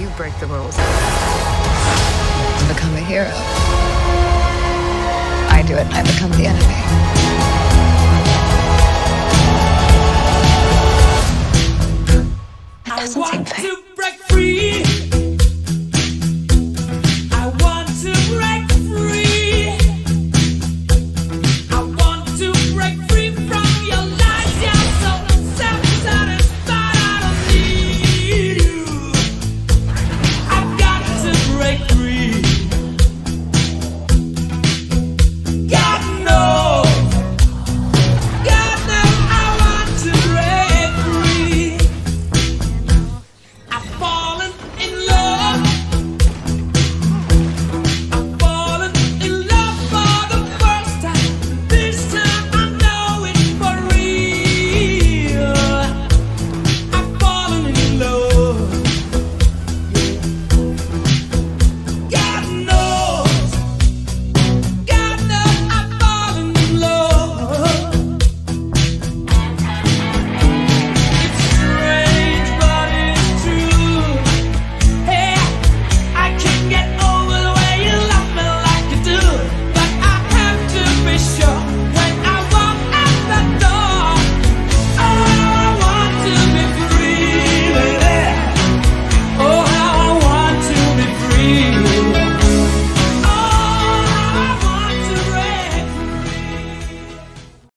You break the rules and become a hero. I do it, I become the enemy. It doesn't seem fair.